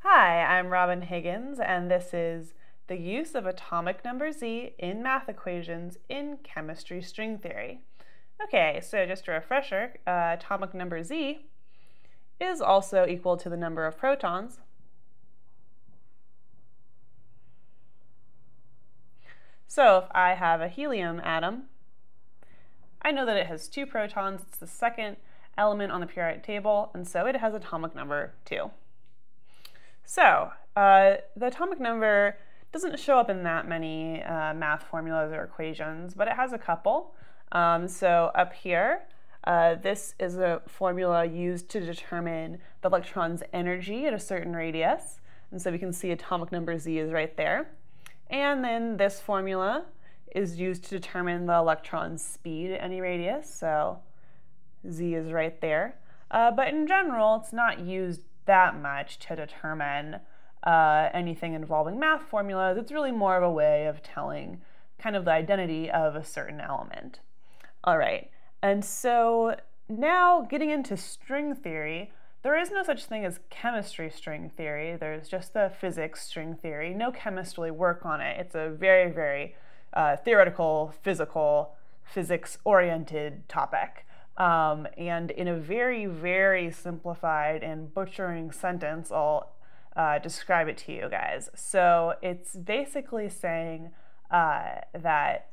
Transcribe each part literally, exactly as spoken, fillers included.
Hi, I'm Robin Higgins, and this is the use of atomic number Z in math equations in chemistry string theory. Okay, so just a refresher, uh, atomic number Z is also equal to the number of protons. So if I have a helium atom, I know that it has two protons, it's the second element on the periodic table, and so it has atomic number two. So uh, the atomic number doesn't show up in that many uh, math formulas or equations, but it has a couple. Um, so up here, uh, this is a formula used to determine the electron's energy at a certain radius, and so we can see atomic number Z is right there. And then this formula is used to determine the electron's speed at any radius, so Z is right there. Uh, but in general, it's not used that much to determine uh, anything involving math formulas. It's really more of a way of telling kind of the identity of a certain element. All right, and so now getting into string theory, there is no such thing as chemistry string theory. There's just the physics string theory. No chemists really work on it. It's a very, very uh, theoretical, physical, physics-oriented topic. Um, and in a very, very simplified and butchering sentence, I'll uh, describe it to you guys. So it's basically saying uh, that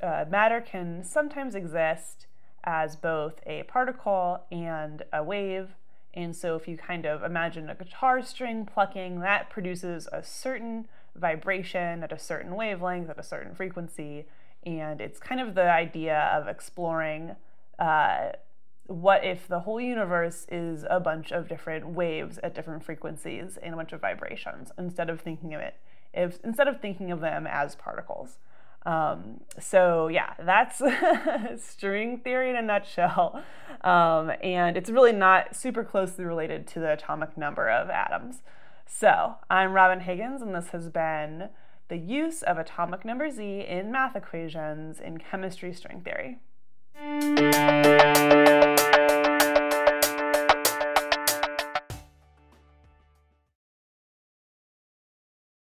uh, matter can sometimes exist as both a particle and a wave. And so if you kind of imagine a guitar string plucking, that produces a certain vibration at a certain wavelength, at a certain frequency. And it's kind of the idea of exploring uh, what if the whole universe is a bunch of different waves at different frequencies and a bunch of vibrations, instead of thinking of it, if, instead of thinking of them as particles. Um, so yeah, that's string theory in a nutshell. Um, and it's really not super closely related to the atomic number of atoms. So I'm Robin Higgins, and this has been the use of atomic number Z in math equations in chemistry string theory.